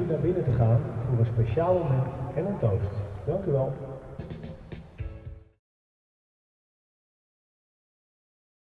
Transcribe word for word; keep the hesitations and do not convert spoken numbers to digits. jullie naar binnen te gaan voor een speciaal moment en een toast. Dank u wel.